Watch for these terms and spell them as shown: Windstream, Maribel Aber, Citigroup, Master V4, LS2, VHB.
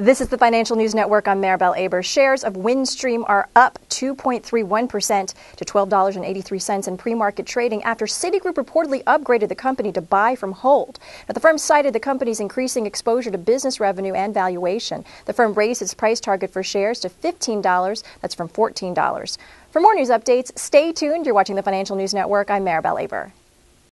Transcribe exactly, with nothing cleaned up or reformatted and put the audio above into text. This is the Financial News Network. I'm Maribel Aber. Shares of Windstream are up two point three one percent to twelve dollars and eighty-three cents in pre-market trading after Citigroup reportedly upgraded the company to buy from hold. Now, the firm cited the company's increasing exposure to business revenue and valuation. The firm raised its price target for shares to fifteen dollars. That's from fourteen dollars. For more news updates, stay tuned. You're watching the Financial News Network. I'm Maribel Aber.